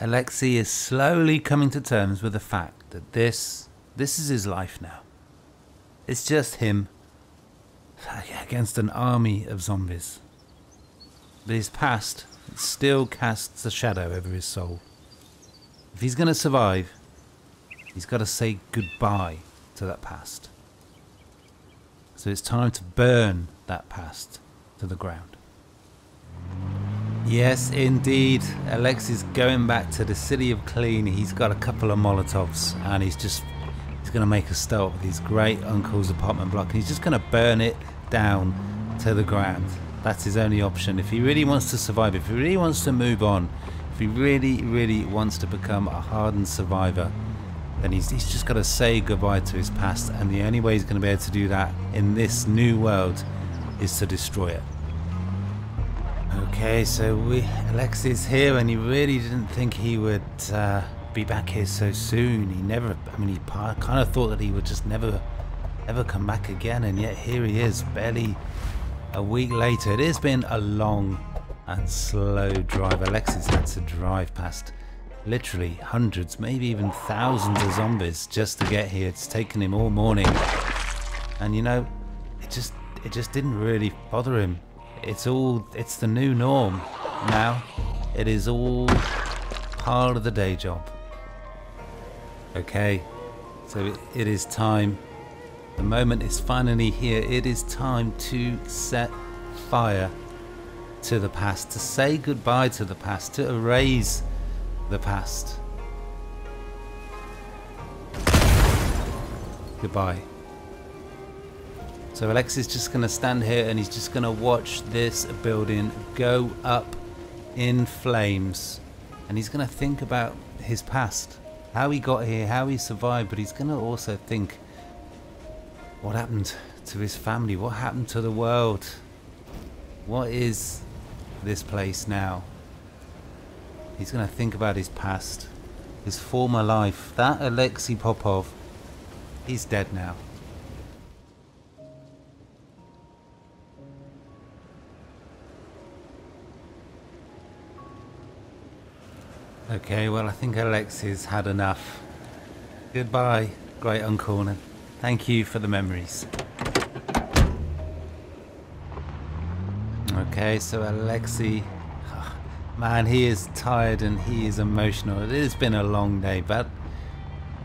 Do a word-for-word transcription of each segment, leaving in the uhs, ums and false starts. Alexei is slowly coming to terms with the fact that this, this is his life now. It's just him against an army of zombies. But his past still casts a shadow over his soul. If he's going to survive, he's got to say goodbye to that past. So it's time to burn that past to the ground. Yes, indeed. Alexei's going back to the city of Clean. He's got a couple of Molotovs and he's just he's going to make a start with his great uncle's apartment block. And he's just going to burn it down to the ground. That's his only option. If he really wants to survive, if he really wants to move on, if he really, really wants to become a hardened survivor, then he's, he's just got to say goodbye to his past. And the only way he's going to be able to do that in this new world is to destroy it. Okay, so we, Alexei's here, and he really didn't think he would uh, be back here so soon. He never, I mean, he kind of thought that he would just never, ever come back again, and yet here he is, barely a week later. It has been a long and slow drive. Alexei's had to drive past literally hundreds, maybe even thousands of zombies just to get here. It's taken him all morning, and you know, it just, it just didn't really bother him. It's all, it's the new norm now. It is all part of the day job. Okay, so it, it is time. The moment is finally here. It is time to set fire to the past, to say goodbye to the past, to erase the past. Goodbye. So Alexei's just going to stand here and he's just going to watch this building go up in flames. And he's going to think about his past, how he got here, how he survived, but he's going to also think what happened to his family, what happened to the world. What is this place now? He's going to think about his past, his former life. That Alexei Popov, he's dead now. Okay, well, I think Alexei's had enough. Goodbye, great uncle, and thank you for the memories. Okay, so Alexei, oh, man, he is tired and he is emotional. It has been a long day, but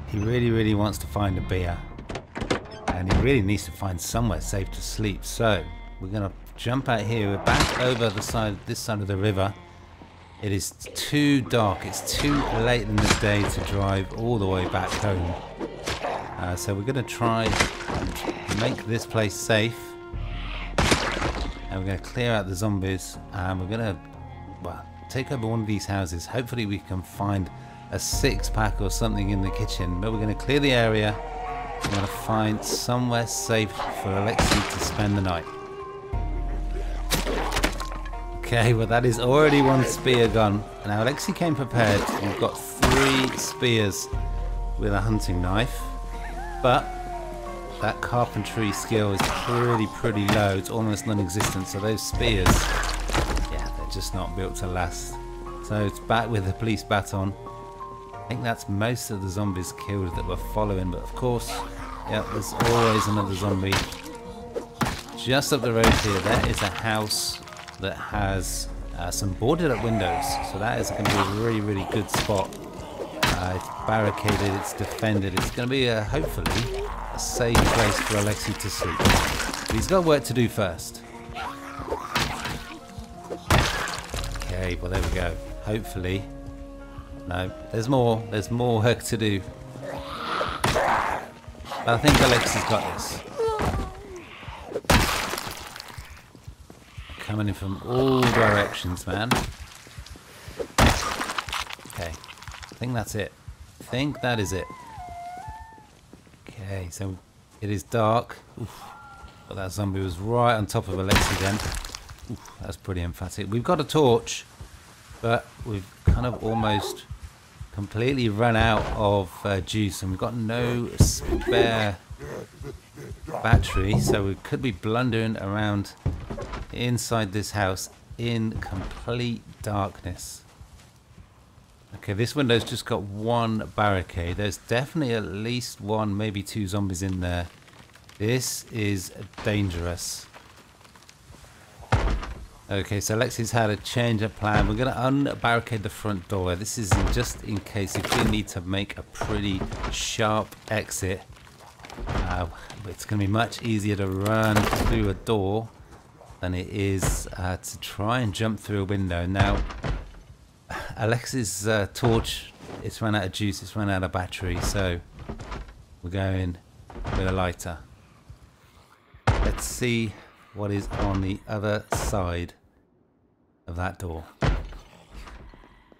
he really, really wants to find a beer. And he really needs to find somewhere safe to sleep. So we're going to jump out here. We're back over the side, this side of the river. It is too dark, it's too late in the day to drive all the way back home. Uh, so we're going to try and make this place safe. And we're going to clear out the zombies. And we're going to, well, take over one of these houses. Hopefully we can find a six pack or something in the kitchen. But we're going to clear the area. We're going to find somewhere safe for Alexei to spend the night. Okay, well that is already one spear gone. Now Alexei came prepared. We've got three spears with a hunting knife, but that carpentry skill is pretty, pretty low. It's almost non-existent, so those spears, yeah, they're just not built to last. So it's back with the police baton. I think that's most of the zombies killed that were following, but of course, yeah, there's always another zombie. Just up the road here, there is a house that has uh, some boarded up windows, so that is going to be a really, really good spot. Uh, it's barricaded, it's defended, it's going to be a, hopefully a safe place for Alexei to sleep. But he's got work to do first. Okay, well there we go. Hopefully, no, there's more, there's more work to do. But I think Alexei's got this. Coming in from all directions, man. Okay, I think that's it. I think that is it. Okay, so it is dark. Oof. Well, that zombie was right on top of Alexei then. Oof, that's pretty emphatic. We've got a torch, but we've kind of almost completely run out of uh, juice, and we've got no spare battery, so we could be blundering around inside this house in complete darkness. Okay, this window's just got one barricade. There's definitely at least one, maybe two zombies in there. This is dangerous. Okay, so Alexei's had a change of plan. We're going to unbarricade the front door. This is just in case if we need to make a pretty sharp exit. Uh, it's going to be much easier to run through a door than it is uh, to try and jump through a window. Now, Alexei's uh, torch, it's run out of juice, it's run out of battery, so we're going with a lighter. Let's see what is on the other side of that door.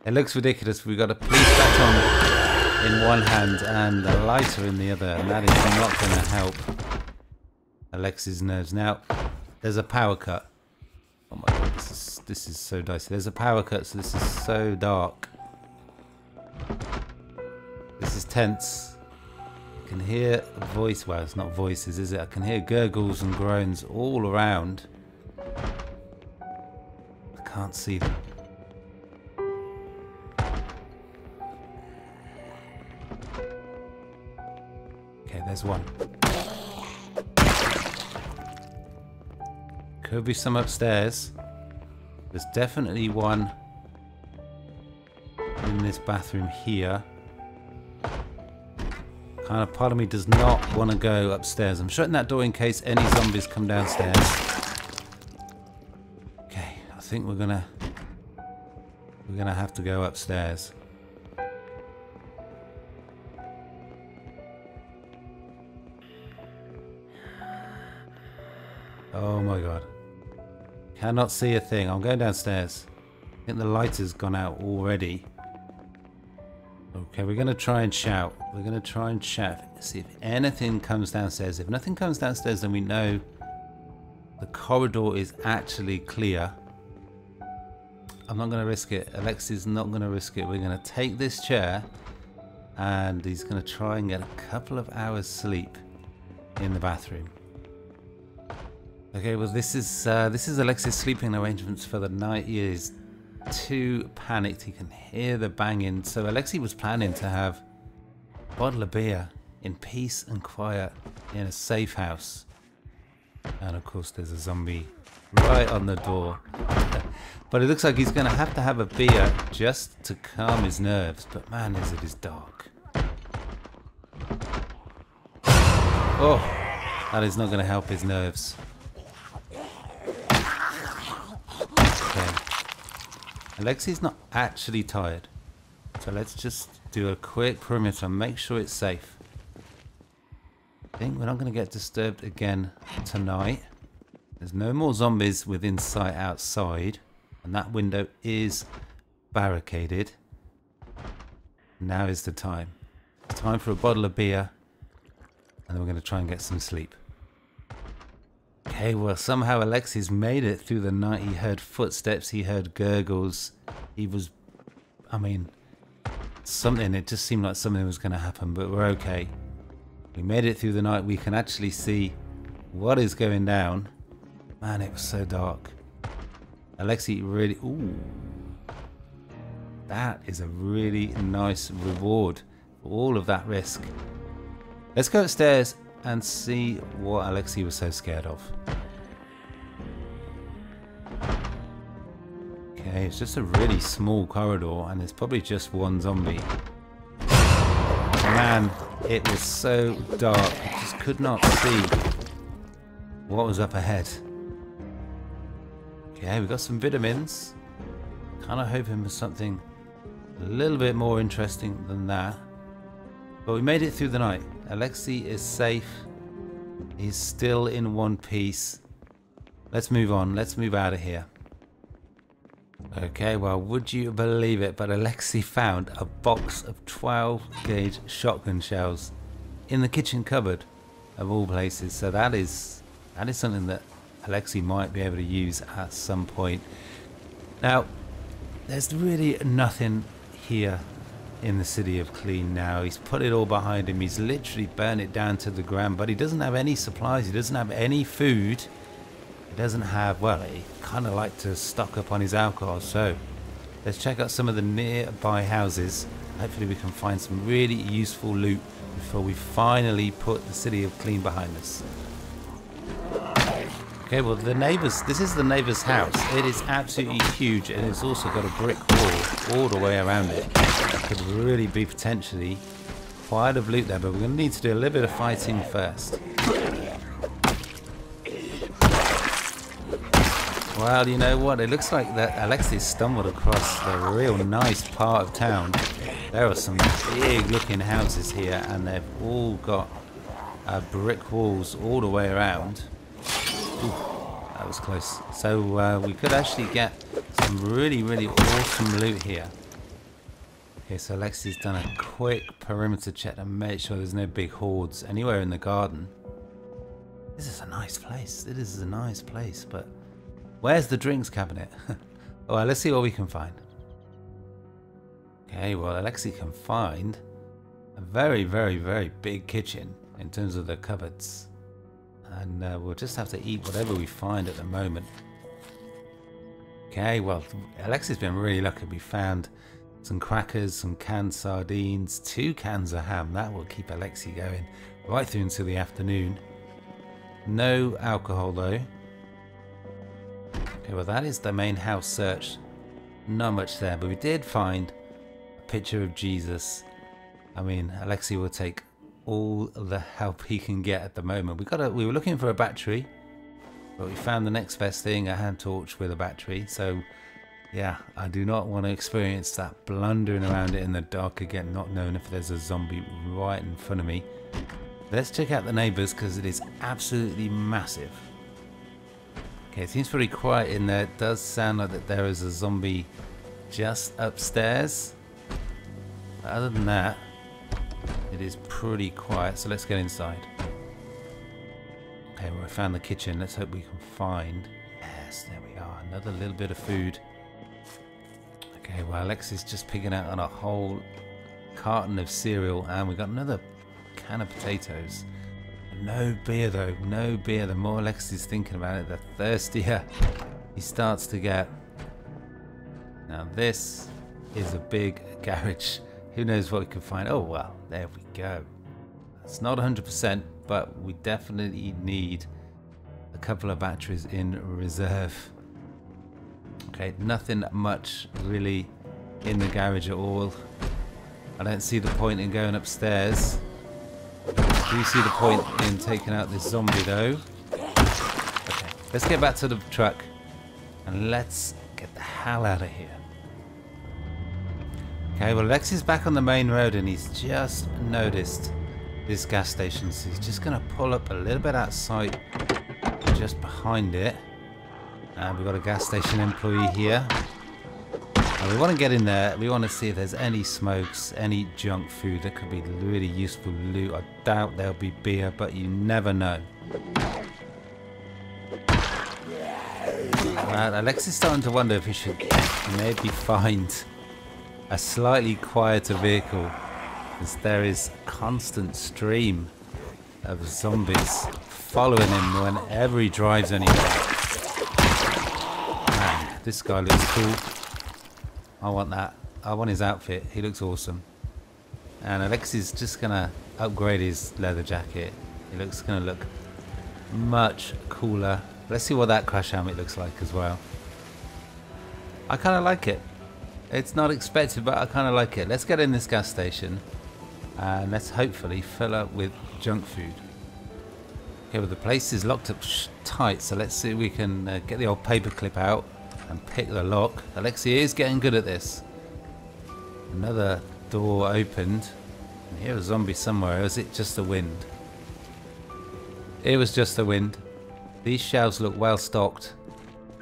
It looks ridiculous. We've got a police baton in one hand and a lighter in the other, and that is not going to help Alexei's nerves. Now, there's a power cut. Oh my god, this is, this is so dicey. There's a power cut, so this is so dark. This is tense. I can hear a voice. Well, it's not voices, is it? I can hear gurgles and groans all around. I can't see them. Okay, there's one. Could be some upstairs. There's definitely one in this bathroom here. Kind of part of me does not want to go upstairs. I'm shutting that door in case any zombies come downstairs. Okay, I think we're gonna we're gonna have to go upstairs. Oh my god. Cannot see a thing. I'm going downstairs. I think the light has gone out already. Okay, we're going to try and shout. We're going to try and shout. See if anything comes downstairs. If nothing comes downstairs, then we know the corridor is actually clear. I'm not going to risk it. Alexei's not going to risk it. We're going to take this chair and he's going to try and get a couple of hours sleep in the bathroom. Okay, well this is uh, this is Alexei's sleeping arrangements for the night. He is too panicked. He can hear the banging. So Alexei was planning to have a bottle of beer in peace and quiet in a safe house. And of course there's a zombie right on the door. But it looks like he's going to have to have a beer just to calm his nerves. But man, is it is dark. Oh, that is not going to help his nerves. Alexei's not actually tired, so let's just do a quick perimeter, make sure it's safe. I think we're not going to get disturbed again tonight. There's no more zombies within sight outside, and that window is barricaded. Now is the time. It's time for a bottle of beer, and then we're going to try and get some sleep. Okay, well somehow Alexei's made it through the night. He heard footsteps, he heard gurgles, he was, I mean, something, it just seemed like something was going to happen, but we're okay. We made it through the night, we can actually see what is going down. Man, it was so dark. Alexei really, ooh, that is a really nice reward for all of that risk. Let's go upstairs and see what Alexei was so scared of. Okay, it's just a really small corridor and there's probably just one zombie. Man, it was so dark. I just could not see what was up ahead. Okay, we got some vitamins. Kind of hoping for something a little bit more interesting than that. But we made it through the night. Alexei is safe. He's still in one piece. Let's move on. Let's move out of here. Okay, well, would you believe it? But Alexei found a box of twelve gauge shotgun shells in the kitchen cupboard, of all places. So that is that is something that Alexei might be able to use at some point. Now, there's really nothing here in the city of Clean now. He's put it all behind him. He's literally burnt it down to the ground, but he doesn't have any supplies. He doesn't have any food. He doesn't have, well, he kind of liked to stock up on his alcohol, so Let's check out some of the nearby houses. Hopefully we can find some really useful loot before we finally put the city of Clean behind us. Okay, well the neighbours, this is the neighbour's house. It is absolutely huge and it's also got a brick wall all the way around it. That could really be potentially quite a loot there, but we're going to need to do a little bit of fighting first. Well, you know what, it looks like that Alexei stumbled across a real nice part of town. There are some big looking houses here and they've all got uh, brick walls all the way around. Ooh, that was close. So uh, we could actually get some really, really awesome loot here. Okay, so Alexei's done a quick perimeter check to make sure there's no big hordes anywhere in the garden. This is a nice place. This is a nice place, but where's the drinks cabinet? All right, let's see what we can find. Okay, well, Alexei can find a very, very, very big kitchen in terms of the cupboards. And uh, we'll just have to eat whatever we find at the moment. Okay, well, Alexei's been really lucky. We found some crackers, some canned sardines, two cans of ham. That will keep Alexei going right through until the afternoon. No alcohol, though. Okay, well, that is the main house search. Not much there, but we did find a picture of Jesus. I mean, Alexei will take all the help he can get at the moment. We got a, we were looking for a battery, but we found the next best thing, a hand torch with a battery. So yeah, I do not want to experience that blundering around it in the dark again, not knowing if there's a zombie right in front of me. Let's check out the neighbors because it is absolutely massive. Okay, it seems pretty quiet in there. It does sound like that there is a zombie just upstairs, but other than that it is pretty quiet, so let's get inside. Okay, well, I found the kitchen. Let's hope we can find... Yes, there we are. Another little bit of food. Okay, well, Alexei's just picking out on a whole carton of cereal, and we got another can of potatoes. No beer, though. No beer. The more Alexei's thinking about it, the thirstier he starts to get. Now, this is a big garage. Who knows what we can find? Oh, well, there we go. It's not one hundred percent, but we definitely need a couple of batteries in reserve. Okay, nothing much really in the garage at all. I don't see the point in going upstairs. I do see the point in taking out this zombie, though. Okay, let's get back to the truck and let's get the hell out of here. Okay, well, Alexei's back on the main road and he's just noticed this gas station, so he's just going to pull up a little bit outside, just behind it. And we've got a gas station employee here. And we want to get in there, we want to see if there's any smokes, any junk food that could be really useful loot. I doubt there'll be beer, but you never know. Well, Alexei's starting to wonder if he should maybe find a slightly quieter vehicle, as there is a constant stream of zombies following him whenever he drives anywhere. Man, this guy looks cool. I want that. I want his outfit. He looks awesome. And Alexei's just gonna upgrade his leather jacket. It looks gonna look much cooler. Let's see what that crash helmet looks like as well. I kind of like it. It's not expected, but I kind of like it. Let's get in this gas station and let's hopefully fill up with junk food. Okay, well, the place is locked up tight, so let's see if we can uh, get the old paper clip out and pick the lock. Alexei is getting good at this. Another door opened. And here a zombie somewhere, or is it just the wind? It was just the wind. These shelves look well stocked.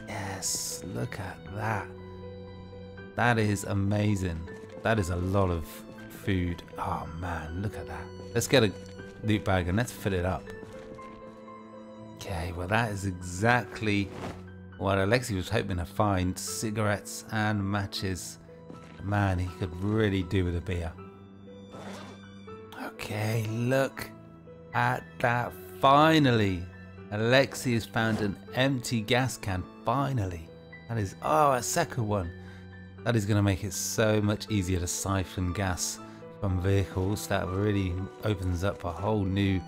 Yes, look at that. That is amazing. That is a lot of food. Oh man, look at that. Let's get a loot bag and let's fill it up. Okay, well that is exactly what Alexei was hoping to find. Cigarettes and matches. Man, he could really do with a beer. Okay, look at that. Finally, Alexei has found an empty gas can. Finally. That is, oh, a second one. That is going to make it so much easier to siphon gas from vehicles. That really opens up a whole new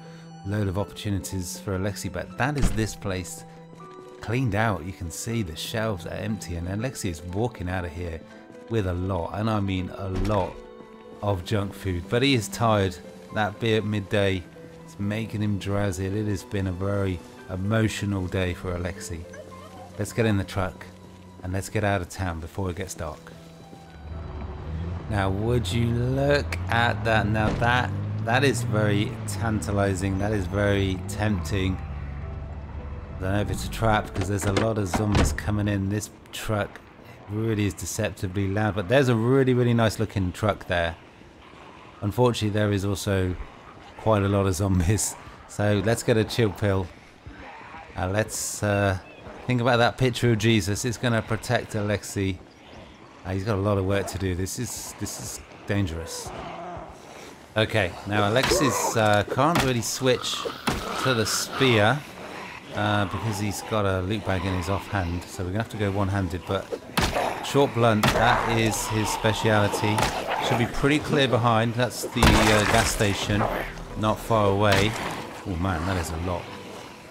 load of opportunities for Alexei. But that is this place cleaned out. You can see the shelves are empty, and Alexei is walking out of here with a lot, and I mean a lot, of junk food. But he is tired. That beer at midday is making him drowsy. It has been a very emotional day for Alexei. Let's get in the truck and let's get out of town before it gets dark. Now would you look at that. Now that that is very tantalizing. That is very tempting. I don't know if it's a trap because there's a lot of zombies coming in. This truck really is deceptively loud, but there's a really really nice looking truck there. Unfortunately there is also quite a lot of zombies, so let's get a chill pill. Uh, let's uh, think about that picture of Jesus. It's going to protect Alexei. Uh, he's got a lot of work to do. This is this is dangerous. Okay, now Alexei's uh, can't really switch to the spear uh, because he's got a loot bag in his offhand. So we're gonna have to go one-handed. But short blunt, that is his speciality. Should be pretty clear behind. That's the uh, gas station, not far away. Oh man, that is a lot.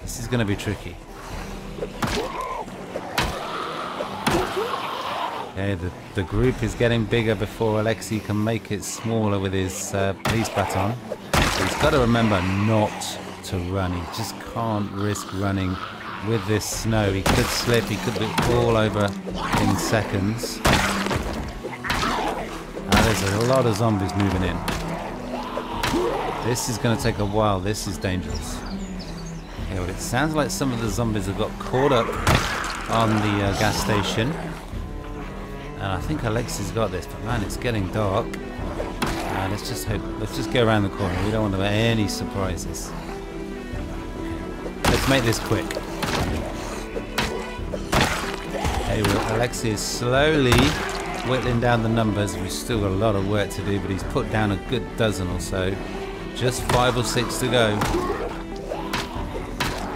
This is going to be tricky. Okay, the, the group is getting bigger before Alexei can make it smaller with his uh, police baton. So he's got to remember not to run. He just can't risk running with this snow. He could slip, he could be all over in seconds. Now there's a lot of zombies moving in. This is going to take a while. This is dangerous. Yeah, well, it sounds like some of the zombies have got caught up on the uh, gas station. And I think Alexei's got this, but man, it's getting dark. Uh, let's just hope, let's just go around the corner. We don't want to have any surprises. Let's make this quick. Okay, well, Alexei is slowly whittling down the numbers. We've still got a lot of work to do, but he's put down a good dozen or so. Just five or six to go.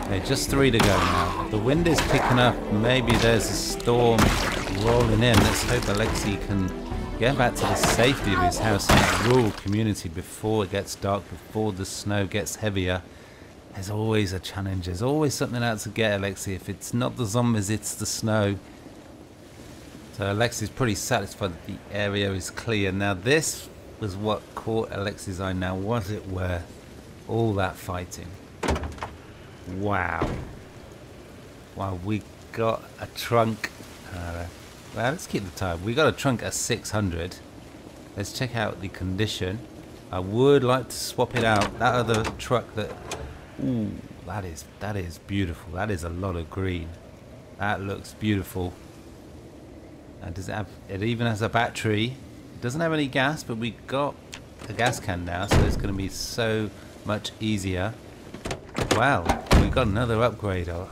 Okay, just three to go now. The wind is picking up. Maybe there's a storm rolling in. Let's hope Alexei can get back to the safety of his house in a rural community before it gets dark, before the snow gets heavier. There's always a challenge. There's always something out to get Alexei. If it's not the zombies, it's the snow. So Alexei's pretty satisfied that the area is clear. Now this was what caught Alexei's eye. Now was it worth all that fighting? Wow. Wow, we got a trunk. Uh, well, let's keep the time. We got a trunk at six hundred. Let's check out the condition. I would like to swap it out. That other truck that... Ooh, that is, that is beautiful. That is a lot of green. That looks beautiful. And does it have... It even has a battery. It doesn't have any gas, but we got a gas can now, so it's going to be so much easier. Wow, we've got another upgrade. I've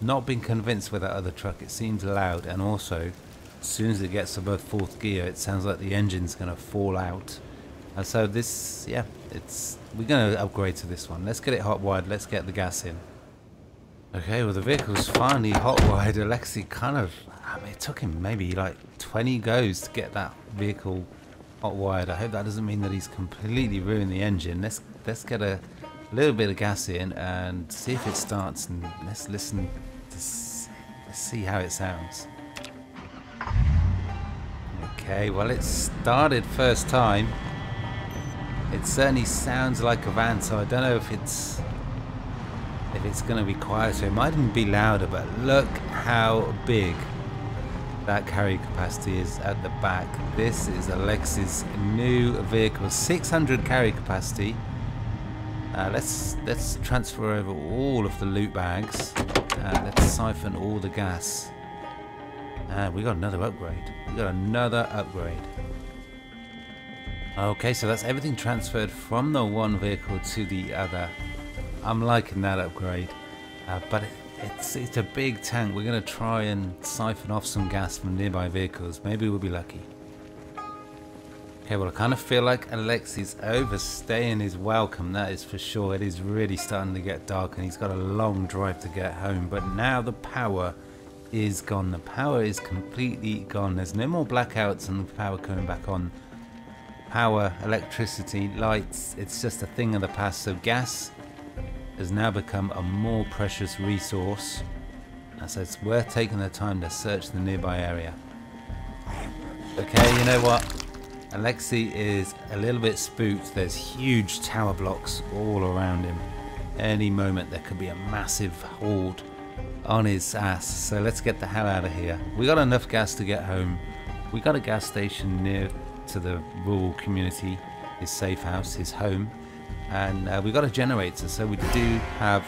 not been convinced with that other truck. It seems loud, and also, as soon as it gets above fourth gear, it sounds like the engine's going to fall out. And so this, yeah, it's we're going to upgrade to this one. Let's get it hot-wired. Let's get the gas in. Okay, well, the vehicle's finally hot-wired. Alexei kind of, I mean, it took him maybe like twenty goes to get that vehicle hot-wired. I hope that doesn't mean that he's completely ruined the engine. Let's let's get a... little bit of gas in and see if it starts, and let's listen to s let's see how it sounds. Okay, well, it started first time. It certainly sounds like a van, so I don't know if it's if it's going to be quieter. It might even be louder, but look how big that carrying capacity is at the back. This is Alexei's new vehicle, six hundred carry capacity. Uh, let's let's transfer over all of the loot bags. Uh, let's siphon all the gas. Uh, we got another upgrade. We got another upgrade. Okay, so that's everything transferred from the one vehicle to the other. I'm liking that upgrade, uh, but it, it's it's a big tank. We're gonna try and siphon off some gas from nearby vehicles. Maybe we'll be lucky. Okay, well, I kind of feel like Alexei's overstaying his welcome, that is for sure. It is really starting to get dark, and he's got a long drive to get home. But now the power is gone. The power is completely gone. There's no more blackouts and the power coming back on. Power, electricity, lights, it's just a thing of the past. So gas has now become a more precious resource. So it's worth taking the time to search the nearby area. Okay, you know what? Alexei is a little bit spooked. There's huge tower blocks all around him. Any moment there could be a massive hold on his ass. So let's get the hell out of here. We got enough gas to get home. We got a gas station near to the rural community, his safe house, his home. And uh, we got a generator, so we do have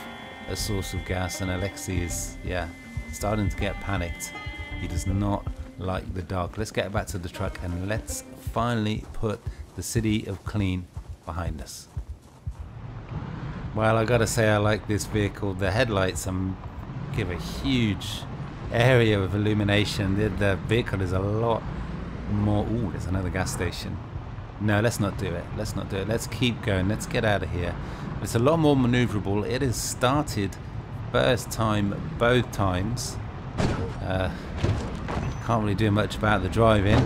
a source of gas, and Alexei is, yeah, starting to get panicked. He does not like the dark. Let's get back to the truck and let's finally put the city of Clean behind us. Well, I gotta say I like this vehicle. The headlights um, give a huge area of illumination. The, the vehicle is a lot more... Ooh, there's another gas station. No, let's not do it. Let's not do it. Let's keep going. Let's get out of here. It's a lot more maneuverable. It has started first time both times. Uh, can't really do much about the driving.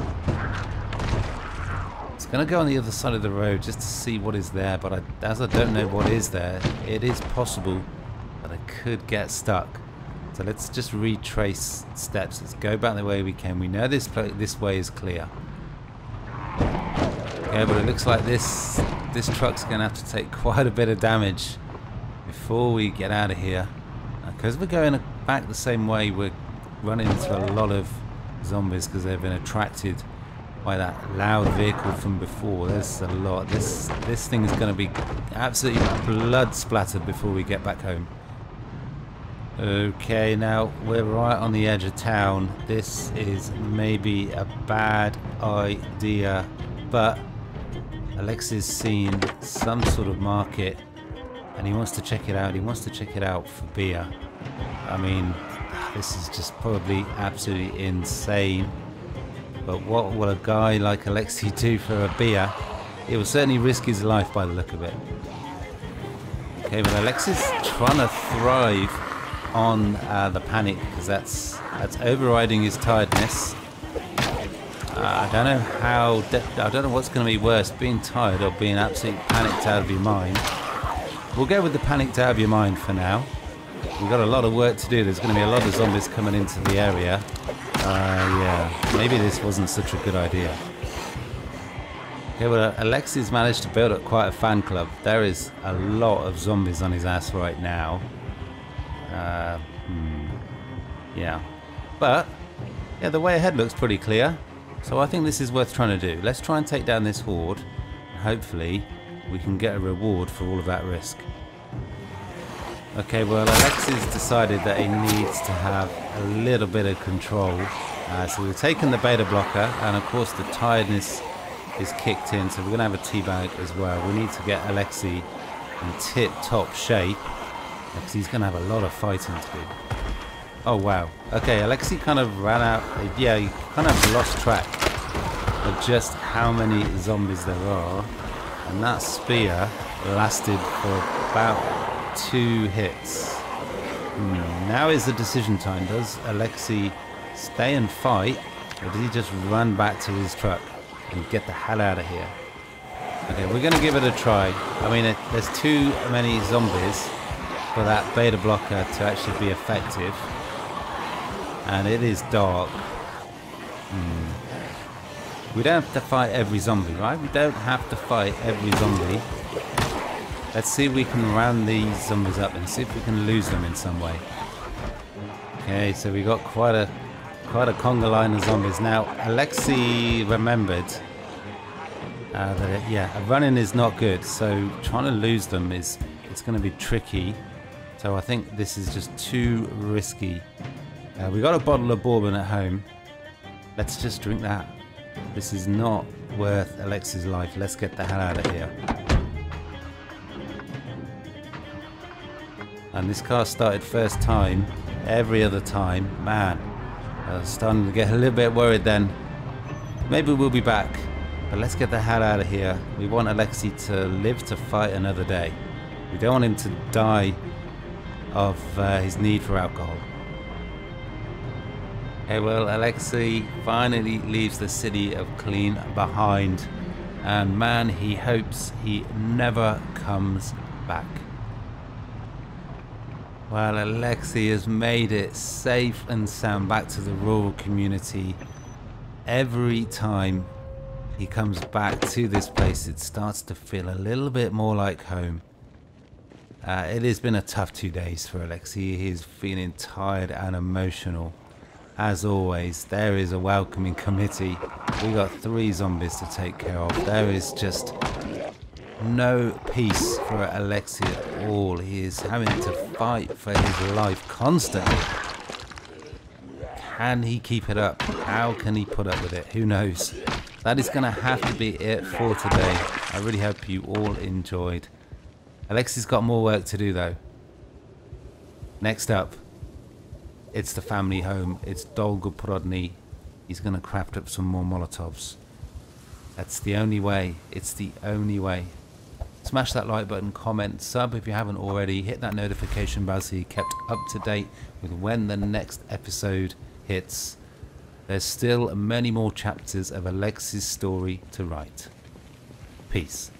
It's going to go on the other side of the road just to see what is there, but I, as I don't know what is there, it is possible that I could get stuck. So let's just retrace steps. Let's go back the way we came. We know this, this way is clear. Yeah, but it looks like this this truck's going to have to take quite a bit of damage before we get out of here. Because we're going back the same way, we're running into a lot of zombies because they've been attracted by that loud vehicle from before. There's a lot. This, this thing is going to be absolutely blood splattered before we get back home. Okay, now we're right on the edge of town. This is maybe a bad idea, but... Alexei's seen some sort of market and he wants to check it out. He wants to check it out for beer. I mean, this is just probably absolutely insane. But what will a guy like Alexei do for a beer? He will certainly risk his life by the look of it. Okay, but Alexei's trying to thrive on uh, the panic because that's, that's overriding his tiredness. I don't know how, I don't know what's going to be worse, being tired or being absolutely panicked out of your mind. We'll go with the panicked out of your mind for now. We've got a lot of work to do. There's going to be a lot of zombies coming into the area. Uh, yeah, maybe this wasn't such a good idea. Okay, well, Alexei's managed to build up quite a fan club. There is a lot of zombies on his ass right now. Uh, hmm, yeah, but, yeah, the way ahead looks pretty clear. So I think this is worth trying to do. Let's try and take down this horde. Hopefully we can get a reward for all of that risk. Okay, well, Alexei's decided that he needs to have a little bit of control. Uh, so we've taken the beta blocker and of course the tiredness is kicked in. So we're going to have a tea bag as well. We need to get Alexei in tip top shape because he's going to have a lot of fighting to do. Oh wow, okay, Alexei kind of ran out, yeah, he kind of lost track of just how many zombies there are, and that spear lasted for about two hits. Hmm. Now is the decision time. Does Alexei stay and fight, or does he just run back to his truck and get the hell out of here? Okay, we're going to give it a try. I mean, it, there's too many zombies for that beta blocker to actually be effective. And it is dark. Hmm. We don't have to fight every zombie, right? We don't have to fight every zombie. Let's see if we can round these zombies up and see if we can lose them in some way. Okay, so we got quite a quite a conga line of zombies. Now, Alexei remembered uh, that it, yeah, running is not good. So trying to lose them is it's going to be tricky. So I think this is just too risky. Uh, we got a bottle of bourbon at home. Let's just drink that. This is not worth Alexei's life. Let's get the hell out of here. And this car started first time, every other time. Man, I was starting to get a little bit worried then. Maybe we'll be back, but let's get the hell out of here. We want Alexei to live to fight another day. We don't want him to die of uh, his need for alcohol. Okay, well, Alexei finally leaves the city of Clean behind, and man, he hopes he never comes back. Well, Alexei has made it safe and sound back to the rural community. Every time he comes back to this place, it starts to feel a little bit more like home. Uh, it has been a tough two days for Alexei. He is feeling tired and emotional. As always, there is a welcoming committee. We got three zombies to take care of. There is just no peace for Alexei at all. He is having to fight for his life constantly. Can he keep it up? How can he put up with it? Who knows? That is going to have to be it for today. I really hope you all enjoyed. Alexei's got more work to do though. Next up, it's the family home. It's Dolgoprudny. He's going to craft up some more Molotovs. That's the only way. It's the only way. Smash that like button, comment, sub if you haven't already, hit that notification bell so you're kept up to date with when the next episode hits. There's still many more chapters of Alexei's story to write. Peace.